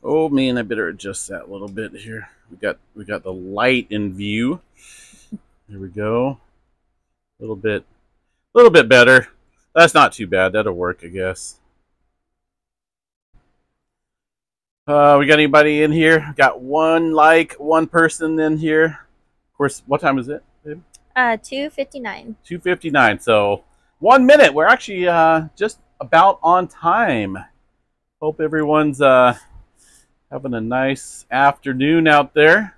Oh man, I better adjust that a little bit here. We got the light in view. There we go. A little bit better. That's not too bad. That'll work, I guess. We got anybody in here? Got one person in here. Of course, what time is it, babe? 2:59. 2:59. So 1 minute. We're actually just about on time. Hope everyone's having a nice afternoon out there.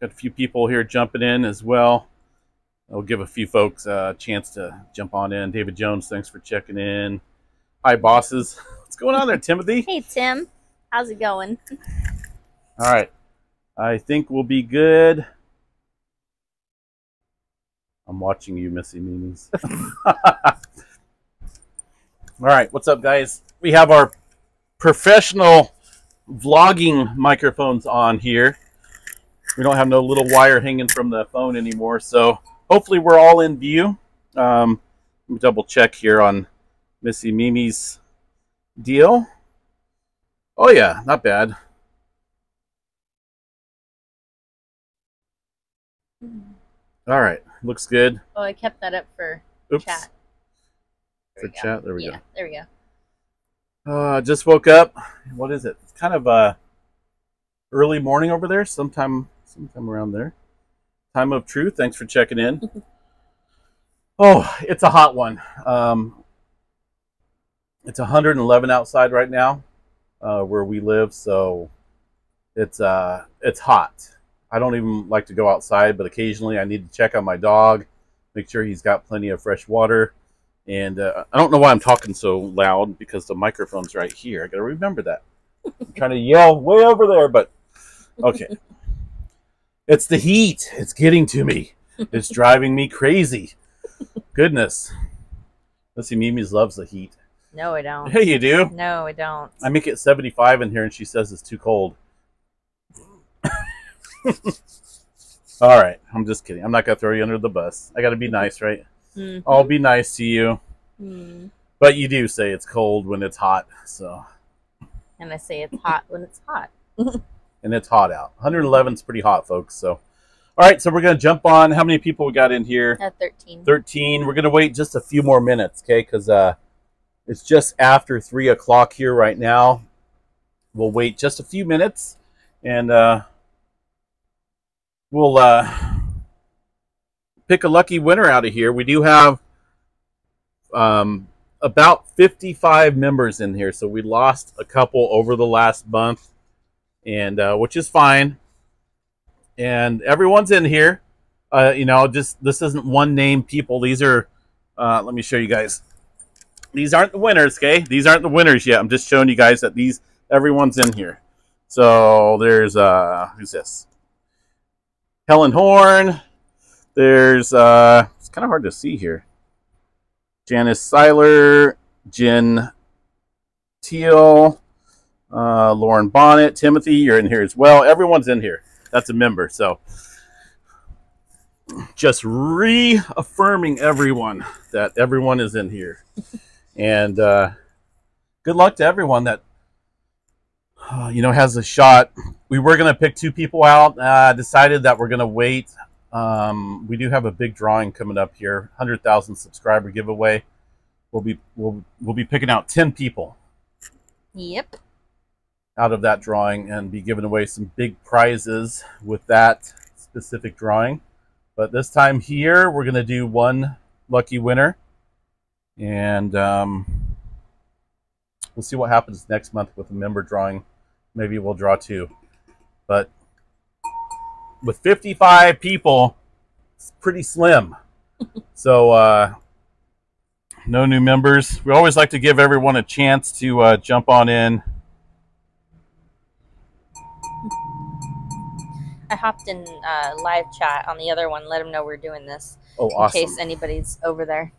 Got a few people here jumping in as well. I'll give a few folks a chance to jump on in. David Jones, thanks for checking in. Hi, bosses. What's going on there, Timothy? Hey, Tim. How's it going? All right. I think we'll be good. I'm watching you, Missy Mimi's. All right. What's up, guys? We have our professional vlogging microphones on here. We don't have no little wire hanging from the phone anymore, so hopefully we're all in view. Let me double check here on Missy Mimi's deal. Oh yeah, not bad. All right, looks good. Oh, I kept that up for chat. For chat, there we go. Yeah, there we go. Just woke up. What is it? It's kind of early morning over there. Sometime around there. Time of truth. Thanks for checking in. Oh, it's a hot one. It's 111 outside right now, where we live, so it's hot. I don't even like to go outside, but occasionally I need to check on my dog, make sure he's got plenty of fresh water. And I don't know why I'm talking so loud because the microphone's right here. I gotta remember that. I'm trying to yell way over there, but okay. It's the heat. It's getting to me. It's driving me crazy. Goodness. Let's see, Mimi's loves the heat. No, I don't. Hey, you do? No, I don't. I make it 75 in here, and she says it's too cold. All right. I'm just kidding. I'm not going to throw you under the bus. I got to be nice, right? Mm-hmm. I'll be nice to you. Mm. But you do say it's cold when it's hot. So. And I say it's hot when it's hot. And it's hot out. 111 is pretty hot, folks. So. All right. So we're going to jump on. How many people we got in here? 13. 13. We're going to wait just a few more minutes, okay? Because it's just after 3 o'clock here right now. We'll wait just a few minutes, and we'll pick a lucky winner out of here. We do have about 55 members in here, so we lost a couple over the last month, and which is fine. And everyone's in here. You know, just this isn't one name people. These are, let me show you guys. These aren't the winners, okay? These aren't the winners yet. I'm just showing you guys that everyone's in here. So there's, who's this? Helen Horn. There's, it's kind of hard to see here. Janice Seiler, Jen Teal, Lauren Bonnet, Timothy, you're in here as well. Everyone's in here. That's a member, so. Just reaffirming everyone that everyone is in here. And good luck to everyone that, you know, has a shot. We were going to pick 2 people out. Decided that we're going to wait. We do have a big drawing coming up here. 100,000 subscriber giveaway. We'll be picking out 10 people. Yep. Out of that drawing, and be giving away some big prizes with that specific drawing. But this time here, we're going to do one lucky winner. And we'll see what happens next month with a member drawing. Maybe we'll draw 2. But with 55 people, it's pretty slim. So no new members. We always like to give everyone a chance to jump on in. I hopped in live chat on the other one. Let them know we're doing this. Oh, awesome. In case anybody's over there.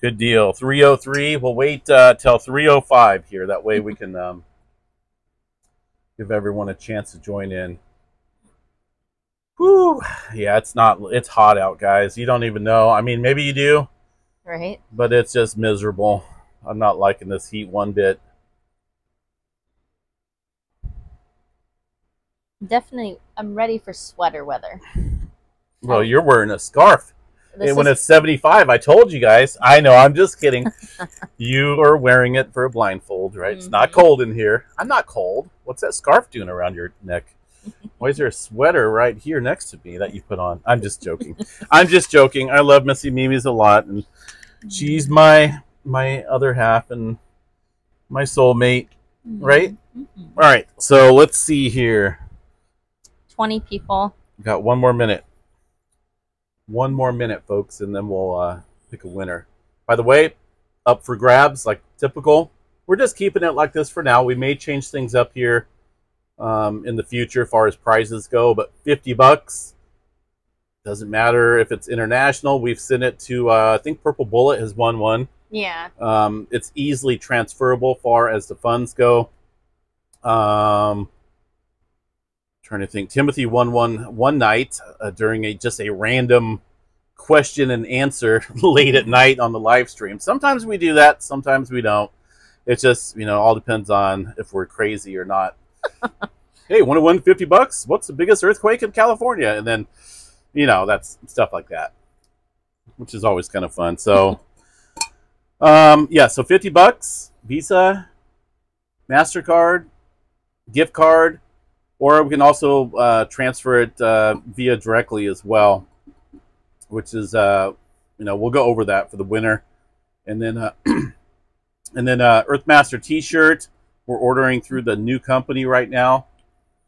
Good deal. 3:03. We'll wait till 3:05 here. That way we can give everyone a chance to join in. Woo! Yeah, it's hot out, guys. You don't even know. I mean, maybe you do. Right. But it's just miserable. I'm not liking this heat one bit. Definitely, I'm ready for sweater weather. Well, you're wearing a scarf. And when it's 75, I told you guys. I know, I'm just kidding. You are wearing it for a blindfold, right? Mm-hmm. It's not cold in here. I'm not cold. What's that scarf doing around your neck? Why is there a sweater right here next to me that you put on? I'm just joking. I'm just joking. I love Missy Mimi's a lot, and she's my other half and my soulmate, right? Mm-hmm. All right, so let's see here. 20 people. We've got one more minute. One more minute, folks, and then we'll pick a winner. By the way, up for grabs, like typical. We're just keeping it like this for now. We may change things up here in the future as far as prizes go, but $50. Doesn't matter if it's international. We've sent it to, I think Purple Bullet has won one. Yeah. It's easily transferable far as the funds go. Trying to think. Timothy won one night during just a random question and answer late at night on the live stream. Sometimes we do that. Sometimes we don't. It just, you know, all depends on if we're crazy or not. Hey, want to win $50? What's the biggest earthquake in California? And then, you know, that's stuff like that, which is always kind of fun. So, yeah, so $50, Visa, MasterCard, gift card. Or we can also transfer it via directly as well, which is, you know, we'll go over that for the winner. And then Earthmaster t-shirt, we're ordering through the new company right now.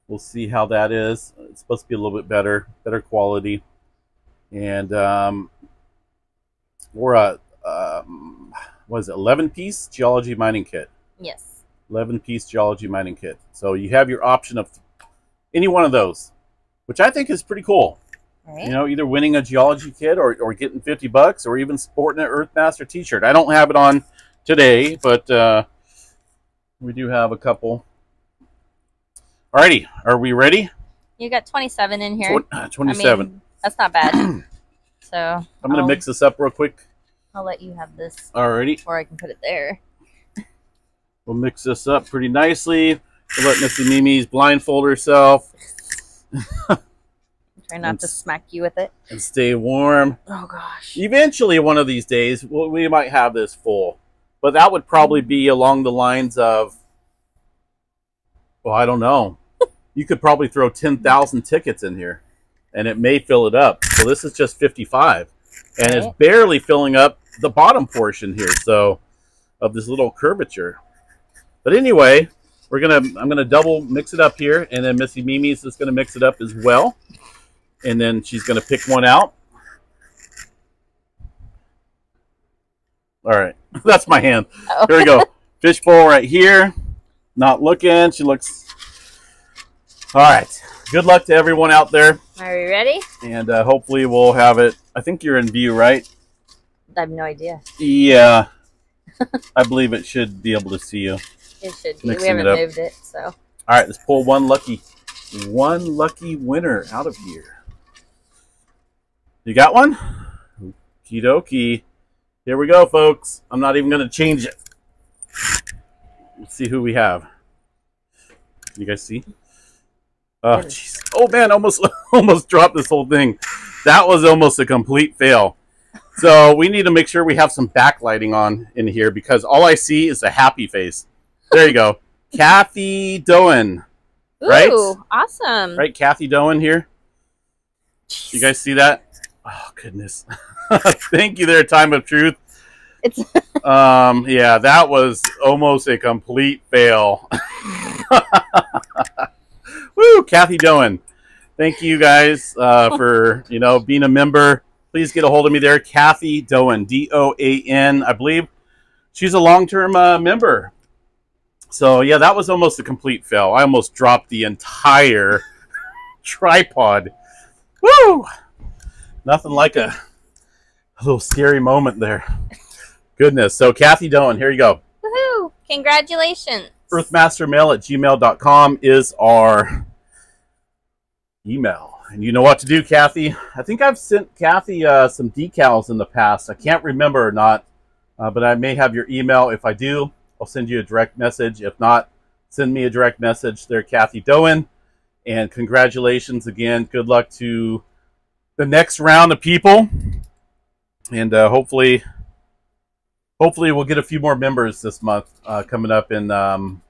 We'll see how that is. It's supposed to be a little bit better quality. And or a, what is it, 11-piece geology mining kit? Yes. 11-piece geology mining kit. So you have your option of any one of those, which I think is pretty cool. Right. You know, either winning a geology kit or getting $50 or even sporting an Earthmaster t-shirt. I don't have it on today, but we do have a couple. Alrighty, are we ready? You got 27 in here. 27. I mean, that's not bad. So I'm going to mix this up real quick. I'll let you have this. Alrighty. Before I can put it there. We'll mix this up pretty nicely. We'll let Missy Mimi's blindfold herself. Try not to smack you with it. And stay warm. Oh, gosh. Eventually, one of these days, we might have this full. But that would probably be along the lines of, well, I don't know. You could probably throw 10,000 tickets in here, and it may fill it up. So this is just 55. And right. It's barely filling up the bottom portion here, so, of this little curvature. But anyway... I'm gonna double mix it up here, and then Missy Mimi's is gonna mix it up as well, and then she's gonna pick one out. All right, that's my hand. Oh. Here we go. Fishbowl right here. Not looking. She looks. All right. Good luck to everyone out there. Are you ready? And hopefully we'll have it. I think you're in view, right? I have no idea. Yeah. I believe it should be able to see you. It should be. We haven't moved it, so. All right, let's pull one lucky winner out of here. You got one? Okie dokie. Here we go, folks. I'm not even going to change it. Let's see who we have. Can you guys see? Oh, jeez. Oh, man, almost dropped this whole thing. That was almost a complete fail. So we need to make sure we have some backlighting on in here because all I see is a happy face. There you go. Kathy Doan. Ooh, right? Awesome. Right, Kathy Doan here. Jeez. You guys see that? Oh, goodness. Thank you there, Time of Truth. It's yeah, that was almost a complete fail. Woo, Kathy Doan. Thank you guys for, you know, being a member. Please get a hold of me there. Kathy Doan, D-O-A-N, I believe. She's a long-term member. So, yeah, that was almost a complete fail. I almost dropped the entire tripod. Woo! Nothing like a little scary moment there. Goodness. So, Kathy Doan, here you go. Woohoo! Congratulations. EarthmasterMail@gmail.com is our email. And you know what to do, Kathy. I think I've sent Kathy some decals in the past. I can't remember or not. but I may have your email. If I do, I'll send you a direct message. If not, send me a direct message there, Kathy Doan. And congratulations again. Good luck to the next round of people. And hopefully we'll get a few more members this month coming up in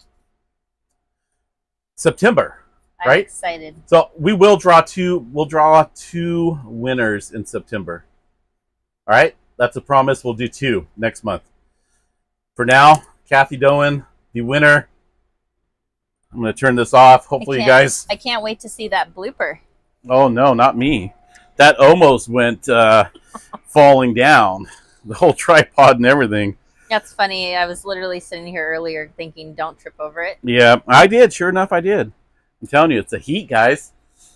September. Right? I'm excited. So we will draw two winners in September. All right? That's a promise. We'll do two next month. For now, Kathy Doan, the winner. I'm going to turn this off. Hopefully you guys... I can't wait to see that blooper. Oh, no, not me. That almost went falling down. The whole tripod and everything. That's funny. I was literally sitting here earlier thinking, don't trip over it. Yeah, I did. Sure enough, I did. I'm telling you, it's the heat, guys.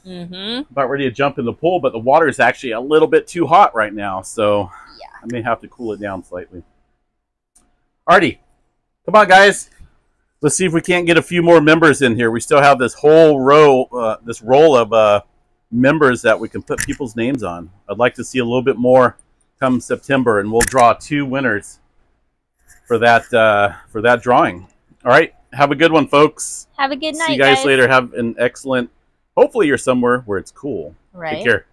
Mm-hmm. About ready to jump in the pool, but the water is actually a little bit too hot right now. So yeah. I may have to cool it down slightly. Alrighty. Come on, guys. Let's see if we can't get a few more members in here. We still have this whole row, this roll of members that we can put people's names on. I'd like to see a little bit more come September, and we'll draw two winners for that drawing. All right. Have a good one, folks. Have a good night, guys. See you guys later. Have an excellent... Hopefully you're somewhere where it's cool. Right. Take care.